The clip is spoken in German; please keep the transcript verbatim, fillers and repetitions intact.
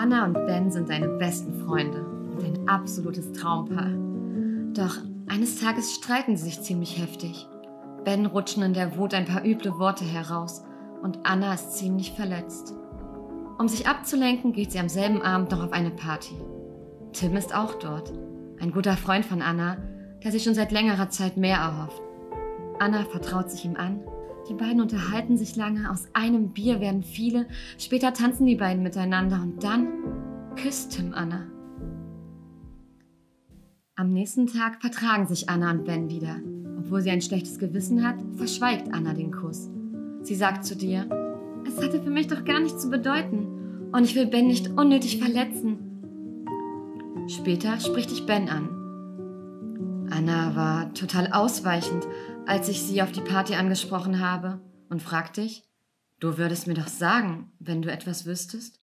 Anna und Ben sind deine besten Freunde und ein absolutes Traumpaar. Doch eines Tages streiten sie sich ziemlich heftig. Ben rutschen in der Wut ein paar üble Worte heraus und Anna ist ziemlich verletzt. Um sich abzulenken, geht sie am selben Abend noch auf eine Party. Tim ist auch dort, ein guter Freund von Anna, der sich schon seit längerer Zeit mehr erhofft. Anna vertraut sich ihm an. Die beiden unterhalten sich lange, aus einem Bier werden viele, später tanzen die beiden miteinander und dann küsst Tim Anna. Am nächsten Tag vertragen sich Anna und Ben wieder. Obwohl sie ein schlechtes Gewissen hat, verschweigt Anna den Kuss. Sie sagt zu dir, es hatte für mich doch gar nichts zu bedeuten und ich will Ben nicht unnötig verletzen. Später spricht dich Ben an. Anna war total ausweichend, als ich sie auf die Party angesprochen habe und fragt dich, du würdest mir doch sagen, wenn du etwas wüsstest.